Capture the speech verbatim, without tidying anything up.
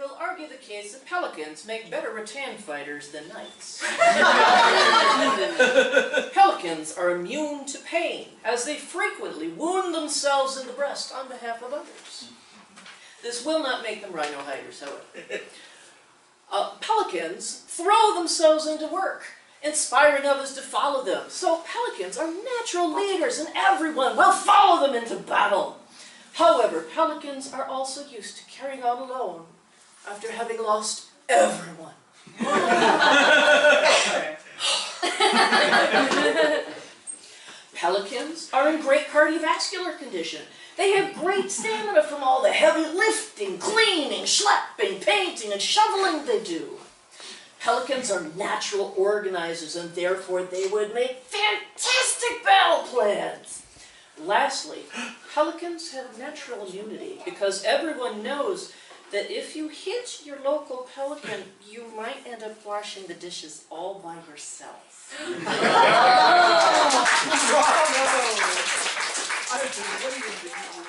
will argue the case that pelicans make better rattan fighters than knights. Pelicans are immune to pain, as they frequently wound themselves in the breast on behalf of others. This will not make them rhino hiders, however. Uh, pelicans throw themselves into work, inspiring others to follow them. So pelicans are natural leaders, and everyone will follow them into battle. However, pelicans are also used to carrying on alone after having lost everyone. Pelicans are in great cardiovascular condition. They have great stamina from all the heavy lifting, cleaning, schlepping, painting, and shoveling they do. Pelicans are natural organizers, and therefore they would make fantastic battle plans. Lastly, pelicans have natural immunity because everyone knows that if you hit your local pelican, you might end up washing the dishes all by yourself. Oh. Bravo. I agree. What do you think?